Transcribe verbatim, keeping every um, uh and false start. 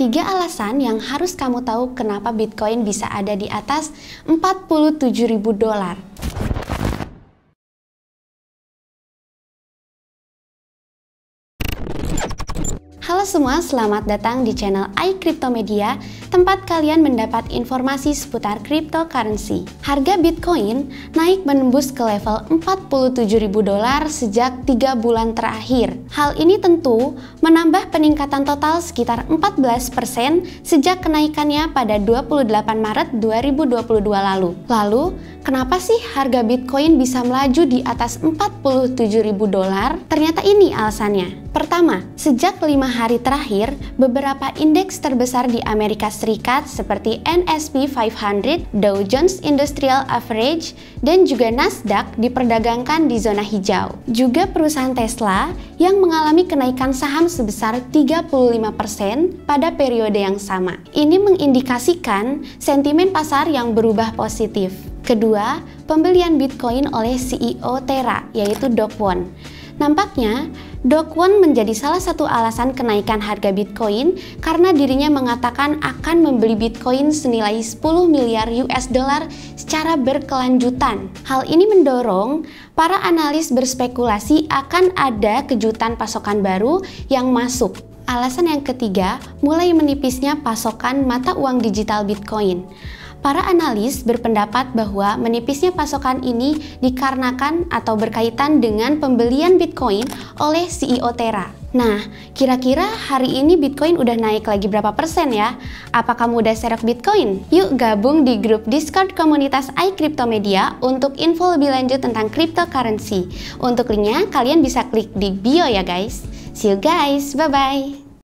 Tiga alasan yang harus kamu tahu kenapa Bitcoin bisa ada di atas empat puluh tujuh ribu dolar. Halo semua, selamat datang di channel iCryptoMedia, tempat kalian mendapat informasi seputar cryptocurrency. Harga Bitcoin naik menembus ke level empat puluh tujuh ribu dolar sejak tiga bulan terakhir. Hal ini tentu menambah peningkatan total sekitar empat belas persen sejak kenaikannya pada dua puluh delapan Maret dua ribu dua puluh dua lalu. Lalu, kenapa sih harga Bitcoin bisa melaju di atas empat puluh tujuh ribu dolar? Ternyata ini alasannya. Pertama, sejak lima hari terakhir, beberapa indeks terbesar di Amerika Serikat seperti S and P five hundred, Dow Jones Industrial Average, dan juga Nasdaq diperdagangkan di zona hijau. Juga perusahaan Tesla yang mengalami kenaikan saham sebesar tiga puluh lima persen pada periode yang sama. Ini mengindikasikan sentimen pasar yang berubah positif. Kedua, pembelian Bitcoin oleh C E O Terra, yaitu Dogecoin. Nampaknya, Dogecoin menjadi salah satu alasan kenaikan harga Bitcoin karena dirinya mengatakan akan membeli Bitcoin senilai sepuluh miliar U S dollar secara berkelanjutan. Hal ini mendorong para analis berspekulasi akan ada kejutan pasokan baru yang masuk. Alasan yang ketiga, mulai menipisnya pasokan mata uang digital Bitcoin. Para analis berpendapat bahwa menipisnya pasokan ini dikarenakan atau berkaitan dengan pembelian Bitcoin oleh C E O Terra. Nah, kira-kira hari ini Bitcoin udah naik lagi berapa persen ya? Apa kamu udah serok Bitcoin? Yuk gabung di grup Discord komunitas iCryptoMedia untuk info lebih lanjut tentang cryptocurrency. Untuk linknya, kalian bisa klik di bio ya guys. See you guys, bye-bye!